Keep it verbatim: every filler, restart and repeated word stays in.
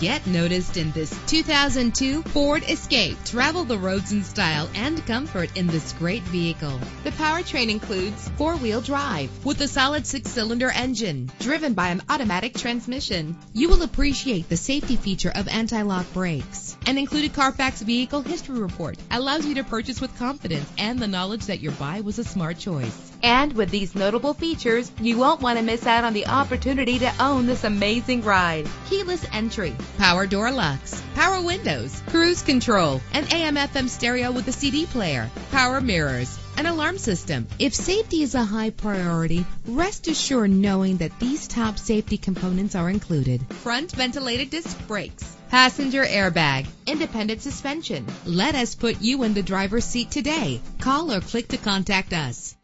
Get noticed in this two thousand two Ford Escape. Travel the roads in style and comfort in this great vehicle. The powertrain includes four-wheel drive with a solid six-cylinder engine driven by an automatic transmission. You will appreciate the safety feature of anti-lock brakes. An included Carfax Vehicle History Report allows you to purchase with confidence and the knowledge that your buy was a smart choice. And with these notable features, you won't want to miss out on the opportunity to own this amazing ride. Keyless entry, power door locks, power windows, cruise control, an A M F M stereo with a C D player, power mirrors, an alarm system. If safety is a high priority, rest assured knowing that these top safety components are included: front ventilated disc brakes, passenger airbag, independent suspension. Let us put you in the driver's seat today. Call or click to contact us.